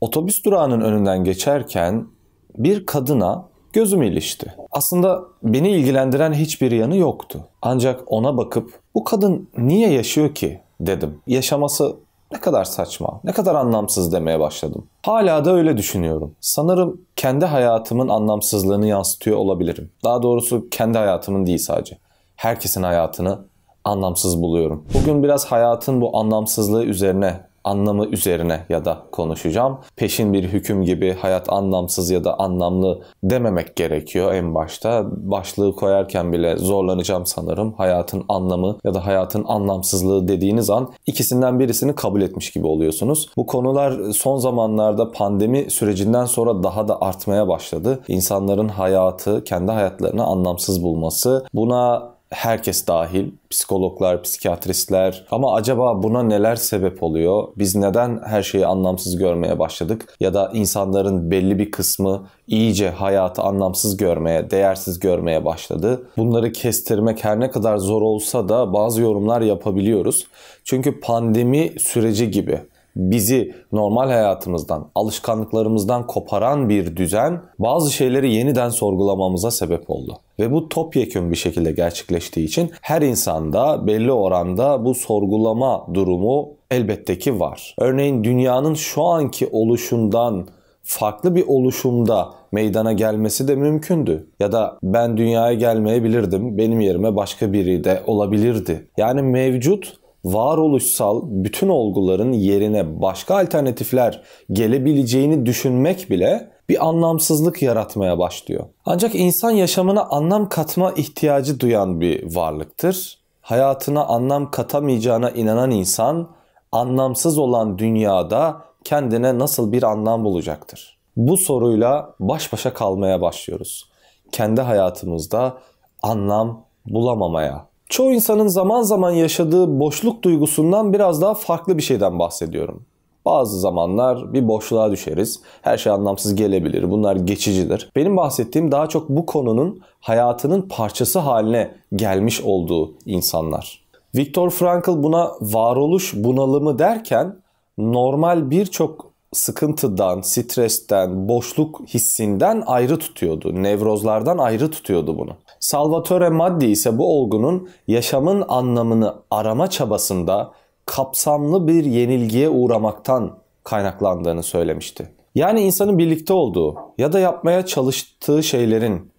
Otobüs durağının önünden geçerken bir kadına gözüm ilişti. Aslında beni ilgilendiren hiçbir yanı yoktu. Ancak ona bakıp bu kadın niye yaşıyor ki dedim. Yaşaması ne kadar saçma, ne kadar anlamsız demeye başladım. Hala da öyle düşünüyorum. Sanırım kendi hayatımın anlamsızlığını yansıtıyor olabilirim. Daha doğrusu kendi hayatımın değil sadece. Herkesin hayatını anlamsız buluyorum. Bugün biraz hayatın bu anlamsızlığı üzerine, anlamı üzerine ya da konuşacağım. Peşin bir hüküm gibi hayat anlamsız ya da anlamlı dememek gerekiyor en başta. Başlığı koyarken bile zorlanacağım sanırım. Hayatın anlamı ya da hayatın anlamsızlığı dediğiniz an ikisinden birisini kabul etmiş gibi oluyorsunuz. Bu konular son zamanlarda pandemi sürecinden sonra daha da artmaya başladı. İnsanların hayatı, kendi hayatlarını anlamsız bulması, buna herkes dahil, psikologlar, psikiyatristler. Ama acaba buna neler sebep oluyor? Biz neden her şeyi anlamsız görmeye başladık? Ya da insanların belli bir kısmı iyice hayatı anlamsız görmeye, değersiz görmeye başladı. Bunları kestirmek her ne kadar zor olsa da bazı yorumlar yapabiliyoruz. Çünkü pandemi süreci gibi bizi normal hayatımızdan, alışkanlıklarımızdan koparan bir düzen bazı şeyleri yeniden sorgulamamıza sebep oldu. Ve bu topyekün bir şekilde gerçekleştiği için her insanda belli oranda bu sorgulama durumu elbette ki var. Örneğin dünyanın şu anki oluşundan farklı bir oluşumda meydana gelmesi de mümkündü. Ya da ben dünyaya gelmeyebilirdim, benim yerime başka biri de olabilirdi. Yani mevcut varoluşsal bütün olguların yerine başka alternatifler gelebileceğini düşünmek bile bir anlamsızlık yaratmaya başlıyor. Ancak insan yaşamına anlam katma ihtiyacı duyan bir varlıktır. Hayatına anlam katamayacağına inanan insan, anlamsız olan dünyada kendine nasıl bir anlam bulacaktır? Bu soruyla baş başa kalmaya başlıyoruz. Kendi hayatımızda anlam bulamamaya. Çoğu insanın zaman zaman yaşadığı boşluk duygusundan biraz daha farklı bir şeyden bahsediyorum. Bazı zamanlar bir boşluğa düşeriz. Her şey anlamsız gelebilir. Bunlar geçicidir. Benim bahsettiğim daha çok bu konunun hayatının parçası haline gelmiş olduğu insanlar. Viktor Frankl buna varoluş bunalımı derken normal birçok sıkıntıdan, stresten, boşluk hissinden ayrı tutuyordu. Nevrozlardan ayrı tutuyordu bunu. Salvatore Maddi ise bu olgunun yaşamın anlamını arama çabasında kapsamlı bir yenilgiye uğramaktan kaynaklandığını söylemişti. Yani insanın birlikte olduğu ya da yapmaya çalıştığı şeylerin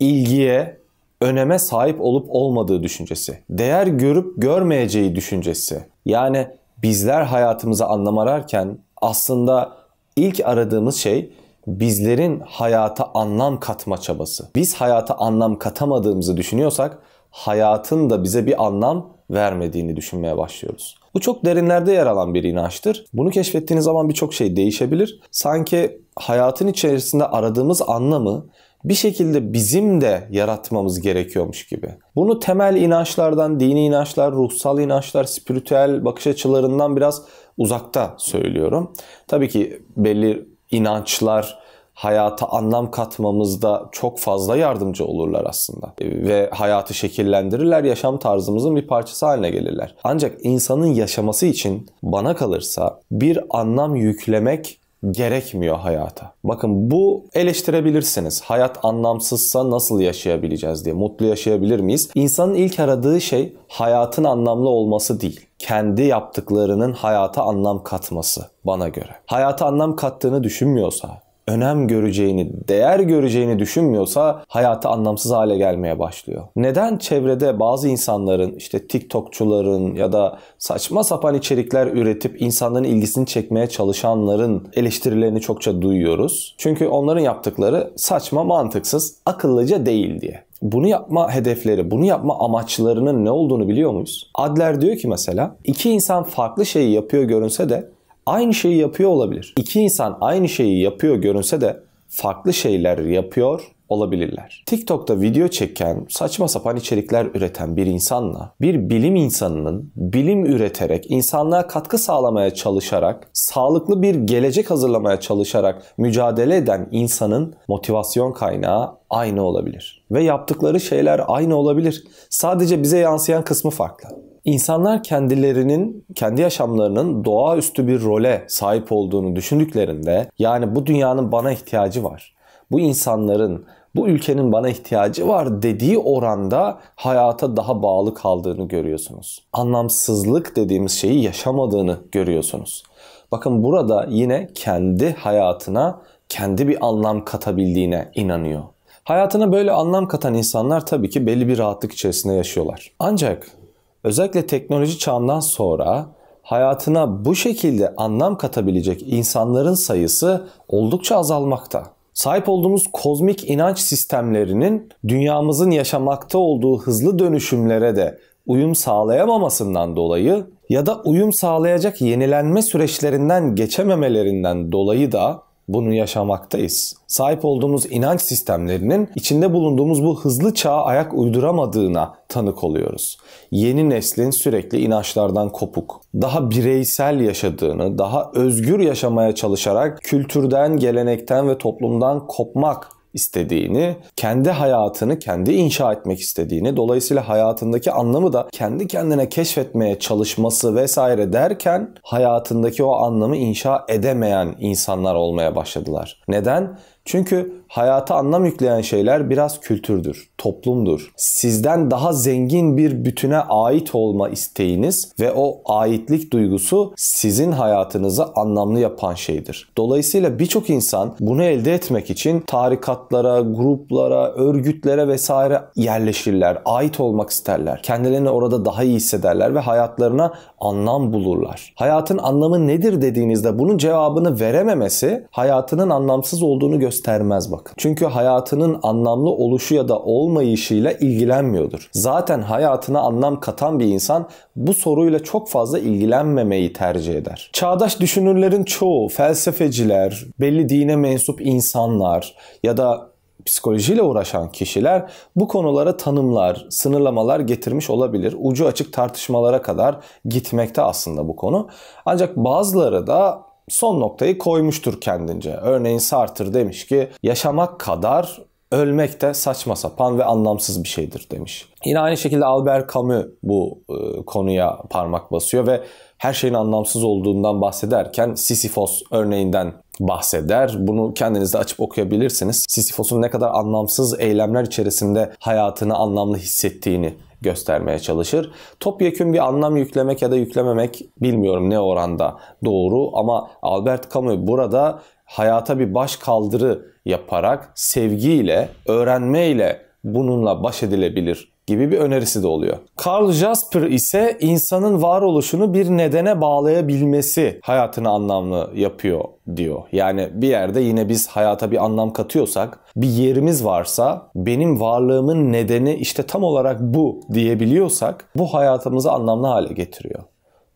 ilgiye, öneme sahip olup olmadığı düşüncesi, değer görüp görmeyeceği düşüncesi. Yani bizler hayatımızı anlam ararken aslında ilk aradığımız şey bizlerin hayata anlam katma çabası. Biz hayata anlam katamadığımızı düşünüyorsak hayatın da bize bir anlam vermediğini düşünmeye başlıyoruz. Bu çok derinlerde yer alan bir inançtır. Bunu keşfettiğiniz zaman birçok şey değişebilir. Sanki hayatın içerisinde aradığımız anlamı bir şekilde bizim de yaratmamız gerekiyormuş gibi. Bunu temel inançlardan, dini inançlar, ruhsal inançlar, spiritüel bakış açılarından biraz uzakta söylüyorum. Tabii ki belli inançlar hayata anlam katmamızda çok fazla yardımcı olurlar aslında. Ve hayatı şekillendirirler, yaşam tarzımızın bir parçası haline gelirler. Ancak insanın yaşaması için bana kalırsa bir anlam yüklemek gerekmiyor hayata. Bakın bu eleştirebilirsiniz. Hayat anlamsızsa nasıl yaşayabileceğiz diye. Mutlu yaşayabilir miyiz? İnsanın ilk aradığı şey hayatın anlamlı olması değil. Kendi yaptıklarının hayata anlam katması bana göre. Hayata anlam kattığını düşünmüyorsa, önem göreceğini, değer göreceğini düşünmüyorsa hayatı anlamsız hale gelmeye başlıyor. Neden çevrede bazı insanların, işte TikTokçuların ya da saçma sapan içerikler üretip insanların ilgisini çekmeye çalışanların eleştirilerini çokça duyuyoruz? Çünkü onların yaptıkları saçma, mantıksız, akıllıca değil diye. Bunu yapma hedefleri, bunu yapma amaçlarının ne olduğunu biliyor muyuz? Adler diyor ki mesela, iki insan farklı şeyi yapıyor görünse de aynı şeyi yapıyor olabilir. İki insan aynı şeyi yapıyor görünse de farklı şeyler yapıyor olabilirler. TikTok'ta video çeken, saçma sapan içerikler üreten bir insanla bir bilim insanının bilim üreterek, insanlığa katkı sağlamaya çalışarak, sağlıklı bir gelecek hazırlamaya çalışarak mücadele eden insanın motivasyon kaynağı aynı olabilir. Ve yaptıkları şeyler aynı olabilir. Sadece bize yansıyan kısmı farklı. İnsanlar kendilerinin, kendi yaşamlarının doğaüstü bir role sahip olduğunu düşündüklerinde, yani bu dünyanın bana ihtiyacı var, bu insanların, bu ülkenin bana ihtiyacı var dediği oranda hayata daha bağlı kaldığını görüyorsunuz. Anlamsızlık dediğimiz şeyi yaşamadığını görüyorsunuz. Bakın burada yine kendi hayatına, kendi bir anlam katabildiğine inanıyor. Hayatına böyle anlam katan insanlar tabii ki belli bir rahatlık içerisinde yaşıyorlar. Ancak özellikle teknoloji çağından sonra hayatına bu şekilde anlam katabilecek insanların sayısı oldukça azalmakta. Sahip olduğumuz kozmik inanç sistemlerinin dünyamızın yaşamakta olduğu hızlı dönüşümlere de uyum sağlayamamasından dolayı ya da uyum sağlayacak yenilenme süreçlerinden geçememelerinden dolayı da bunu yaşamaktayız. Sahip olduğumuz inanç sistemlerinin içinde bulunduğumuz bu hızlı çağa ayak uyduramadığına tanık oluyoruz. Yeni neslin sürekli inançlardan kopuk, daha bireysel yaşadığını, daha özgür yaşamaya çalışarak kültürden, gelenekten ve toplumdan kopmak istediğini, kendi hayatını kendi inşa etmek istediğini, dolayısıyla hayatındaki anlamı da kendi kendine keşfetmeye çalışması vesaire derken hayatındaki o anlamı inşa edemeyen insanlar olmaya başladılar. Neden? Çünkü hayata anlam yükleyen şeyler biraz kültürdür, toplumdur. Sizden daha zengin bir bütüne ait olma isteğiniz ve o aitlik duygusu sizin hayatınızı anlamlı yapan şeydir. Dolayısıyla birçok insan bunu elde etmek için tarikatlara, gruplara, örgütlere vesaire yerleşirler, ait olmak isterler. Kendilerini orada daha iyi hissederler ve hayatlarına anlam bulurlar. Hayatın anlamı nedir dediğinizde bunun cevabını verememesi hayatının anlamsız olduğunu göstermez bakın. Çünkü hayatının anlamlı oluşu ya da olmayışıyla ilgilenmiyordur. Zaten hayatına anlam katan bir insan bu soruyla çok fazla ilgilenmemeyi tercih eder. Çağdaş düşünürlerin çoğu felsefeciler, belli dine mensup insanlar ya da psikolojiyle uğraşan kişiler bu konulara tanımlar, sınırlamalar getirmiş olabilir. Ucu açık tartışmalara kadar gitmekte aslında bu konu. Ancak bazıları da son noktayı koymuştur kendince. Örneğin Sartre demiş ki yaşamak kadar ölmek de saçma sapan ve anlamsız bir şeydir demiş. Yine aynı şekilde Albert Camus bu konuya parmak basıyor ve her şeyin anlamsız olduğundan bahsederken Sisyphos örneğinden bahseder. Bunu kendiniz de açıp okuyabilirsiniz. Sisyphos'un ne kadar anlamsız eylemler içerisinde hayatını anlamlı hissettiğini göstermeye çalışır. Topyekün bir anlam yüklemek ya da yüklememek bilmiyorum ne oranda doğru ama Albert Camus burada hayata bir baş kaldırı yaparak sevgiyle, öğrenmeyle bununla baş edilebilir gibi bir önerisi de oluyor. Karl Jasper ise insanın varoluşunu bir nedene bağlayabilmesi hayatını anlamlı yapıyor diyor. Yani bir yerde yine biz hayata bir anlam katıyorsak, bir yerimiz varsa, benim varlığımın nedeni işte tam olarak bu diyebiliyorsak bu hayatımızı anlamlı hale getiriyor.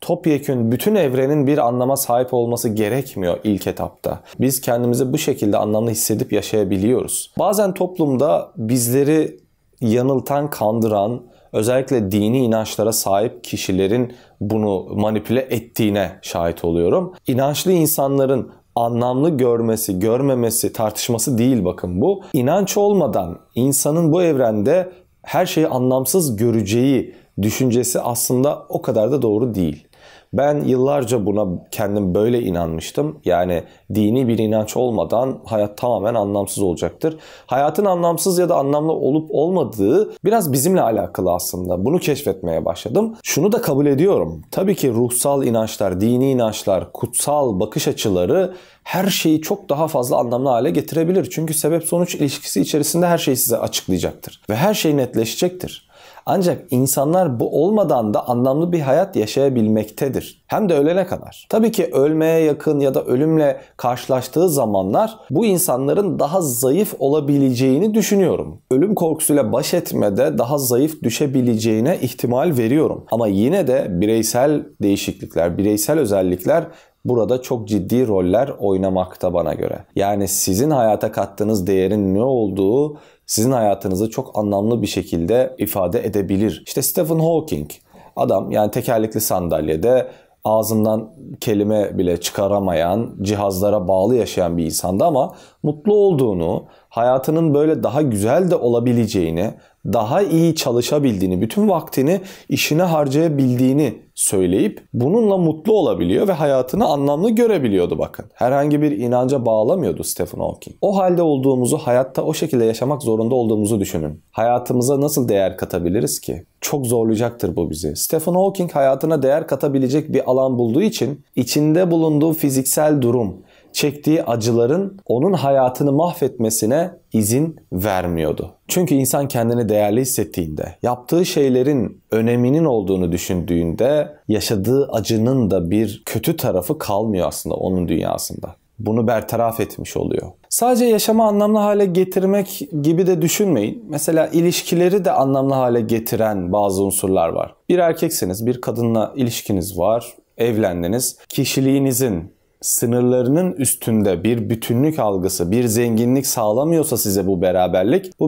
Topyekün bütün evrenin bir anlama sahip olması gerekmiyor ilk etapta. Biz kendimizi bu şekilde anlamlı hissedip yaşayabiliyoruz. Bazen toplumda bizleri yanıltan, kandıran, özellikle dini inançlara sahip kişilerin bunu manipüle ettiğine şahit oluyorum. İnançlı insanların anlamlı görmesi, görmemesi tartışması değil bakın bu. İnanç olmadan insanın bu evrende her şeyi anlamsız göreceği düşüncesi aslında o kadar da doğru değil. Ben yıllarca buna kendim böyle inanmıştım. Yani dini bir inanç olmadan hayat tamamen anlamsız olacaktır. Hayatın anlamsız ya da anlamlı olup olmadığı biraz bizimle alakalı aslında. Bunu keşfetmeye başladım. Şunu da kabul ediyorum. Tabii ki ruhsal inançlar, dini inançlar, kutsal bakış açıları her şeyi çok daha fazla anlamlı hale getirebilir. Çünkü sebep-sonuç ilişkisi içerisinde her şeyi size açıklayacaktır. Ve her şey netleşecektir. Ancak insanlar bu olmadan da anlamlı bir hayat yaşayabilmektedir. Hem de ölene kadar. Tabii ki ölmeye yakın ya da ölümle karşılaştığı zamanlar bu insanların daha zayıf olabileceğini düşünüyorum. Ölüm korkusuyla baş etmede daha zayıf düşebileceğine ihtimal veriyorum. Ama yine de bireysel değişiklikler, bireysel özellikler burada çok ciddi roller oynamakta bana göre. Yani sizin hayata kattığınız değerin ne olduğu sizin hayatınızı çok anlamlı bir şekilde ifade edebilir. İşte Stephen Hawking adam yani tekerlekli sandalyede ağzından kelime bile çıkaramayan, cihazlara bağlı yaşayan bir insandı ama mutlu olduğunu, hayatının böyle daha güzel de olabileceğini, daha iyi çalışabildiğini, bütün vaktini işine harcayabildiğini söyleyip bununla mutlu olabiliyor ve hayatını anlamlı görebiliyordu bakın. Herhangi bir inanca bağlamıyordu Stephen Hawking. O halde olduğumuzu, hayatta o şekilde yaşamak zorunda olduğumuzu düşünün. Hayatımıza nasıl değer katabiliriz ki? Çok zorlayacaktır bu bizi. Stephen Hawking hayatına değer katabilecek bir alan bulduğu için içinde bulunduğu fiziksel durum, çektiği acıların onun hayatını mahvetmesine izin vermiyordu. Çünkü insan kendini değerli hissettiğinde, yaptığı şeylerin öneminin olduğunu düşündüğünde yaşadığı acının da bir kötü tarafı kalmıyor aslında onun dünyasında. Bunu bertaraf etmiş oluyor. Sadece yaşamı anlamlı hale getirmek gibi de düşünmeyin. Mesela ilişkileri de anlamlı hale getiren bazı unsurlar var. Bir erkekseniz bir kadınla ilişkiniz var, evlendiniz. Kişiliğinizin sınırlarının üstünde bir bütünlük algısı, bir zenginlik sağlamıyorsa size bu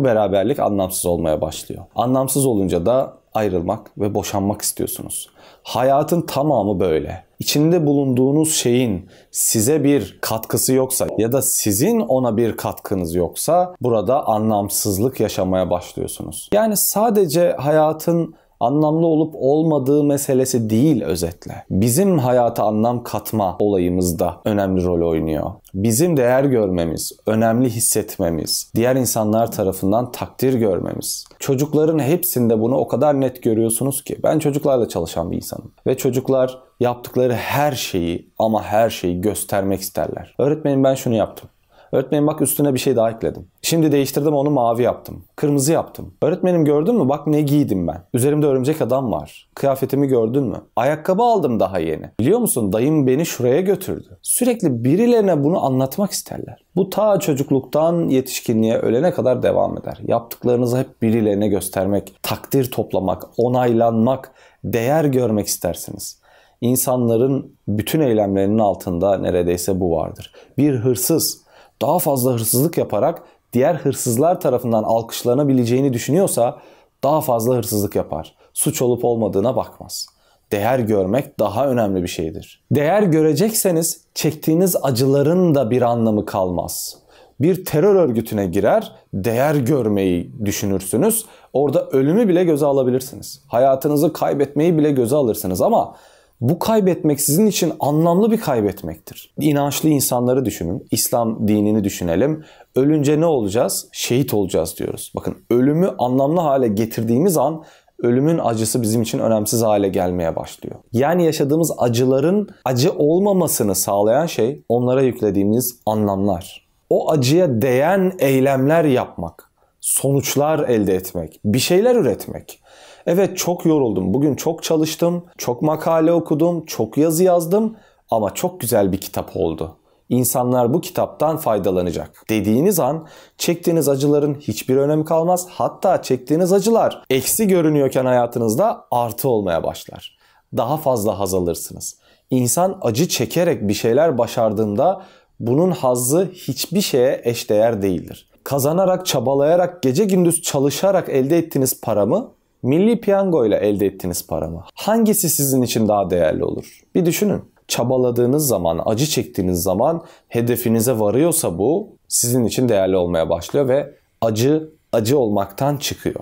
beraberlik anlamsız olmaya başlıyor. Anlamsız olunca da ayrılmak ve boşanmak istiyorsunuz. Hayatın tamamı böyle. İçinde bulunduğunuz şeyin size bir katkısı yoksa ya da sizin ona bir katkınız yoksa burada anlamsızlık yaşamaya başlıyorsunuz. Yani sadece hayatın anlamlı olup olmadığı meselesi değil özetle. Bizim hayata anlam katma olayımızda önemli rol oynuyor. Bizim değer görmemiz, önemli hissetmemiz, diğer insanlar tarafından takdir görmemiz. Çocukların hepsinde bunu o kadar net görüyorsunuz ki. Ben çocuklarla çalışan bir insanım. Ve çocuklar yaptıkları her şeyi ama her şeyi göstermek isterler. Öğretmenim ben şunu yaptım. Öğretmenim bak üstüne bir şey daha ekledim. Şimdi değiştirdim onu mavi yaptım. Kırmızı yaptım. Öğretmenim gördün mü? Bak ne giydim ben. Üzerimde örümcek adam var. Kıyafetimi gördün mü? Ayakkabı aldım daha yeni. Biliyor musun dayım beni şuraya götürdü. Sürekli birilerine bunu anlatmak isterler. Bu ta çocukluktan yetişkinliğe ölene kadar devam eder. Yaptıklarınızı hep birilerine göstermek, takdir toplamak, onaylanmak, değer görmek istersiniz. İnsanların bütün eylemlerinin altında neredeyse bu vardır. Bir hırsız daha fazla hırsızlık yaparak diğer hırsızlar tarafından alkışlanabileceğini düşünüyorsa daha fazla hırsızlık yapar. Suç olup olmadığına bakmaz. Değer görmek daha önemli bir şeydir. Değer görecekseniz çektiğiniz acıların da bir anlamı kalmaz. Bir terör örgütüne girer, değer görmeyi düşünürsünüz. Orada ölümü bile göze alabilirsiniz. Hayatınızı kaybetmeyi bile göze alırsınız ama bu kaybetmek sizin için anlamlı bir kaybetmektir. İnançlı insanları düşünün. İslam dinini düşünelim. Ölünce ne olacağız? Şehit olacağız diyoruz. Bakın ölümü anlamlı hale getirdiğimiz an ölümün acısı bizim için önemsiz hale gelmeye başlıyor. Yani yaşadığımız acıların acı olmamasını sağlayan şey onlara yüklediğimiz anlamlar. O acıya değen eylemler yapmak, sonuçlar elde etmek, bir şeyler üretmek. Evet çok yoruldum, bugün çok çalıştım, çok makale okudum, çok yazı yazdım ama çok güzel bir kitap oldu. İnsanlar bu kitaptan faydalanacak dediğiniz an çektiğiniz acıların hiçbir önemi kalmaz. Hatta çektiğiniz acılar eksi görünüyorken hayatınızda artı olmaya başlar. Daha fazla haz alırsınız. İnsan acı çekerek bir şeyler başardığında bunun hazzı hiçbir şeye eşdeğer değildir. Kazanarak, çabalayarak, gece gündüz çalışarak elde ettiğiniz para mı? Milli piyangoyla elde ettiğiniz para mı? Hangisi sizin için daha değerli olur? Bir düşünün. Çabaladığınız zaman, acı çektiğiniz zaman hedefinize varıyorsa bu sizin için değerli olmaya başlıyor ve acı, acı olmaktan çıkıyor.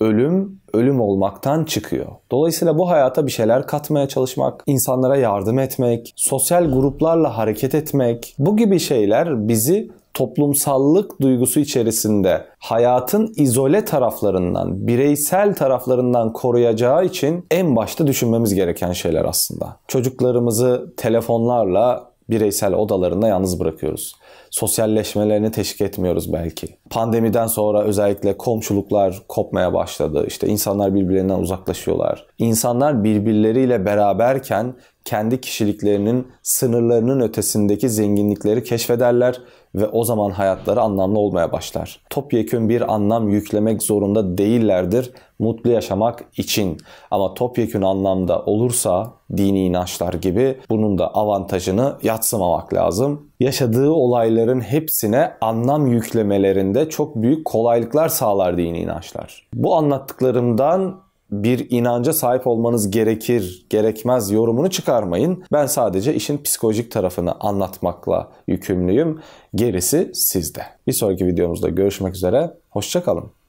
Ölüm, ölüm olmaktan çıkıyor. Dolayısıyla bu hayata bir şeyler katmaya çalışmak, insanlara yardım etmek, sosyal gruplarla hareket etmek, bu gibi şeyler bizi toplumsallık duygusu içerisinde hayatın izole taraflarından, bireysel taraflarından koruyacağı için en başta düşünmemiz gereken şeyler aslında. Çocuklarımızı telefonlarla bireysel odalarında yalnız bırakıyoruz. Sosyalleşmelerini teşvik etmiyoruz belki. Pandemiden sonra özellikle komşuluklar kopmaya başladı. İşte insanlar birbirlerinden uzaklaşıyorlar. İnsanlar birbirleriyle beraberken kendi kişiliklerinin sınırlarının ötesindeki zenginlikleri keşfederler ve o zaman hayatları anlamlı olmaya başlar. Topyekün bir anlam yüklemek zorunda değillerdir mutlu yaşamak için. Ama topyekün anlamda olursa dini inançlar gibi bunun da avantajını yadsımamak lazım. Yaşadığı olayların hepsine anlam yüklemelerinde çok büyük kolaylıklar sağlar dini inançlar. Bu anlattıklarımdan bir inanca sahip olmanız gerekir, gerekmez yorumunu çıkarmayın. Ben sadece işin psikolojik tarafını anlatmakla yükümlüyüm. Gerisi sizde. Bir sonraki videomuzda görüşmek üzere. Hoşça kalın.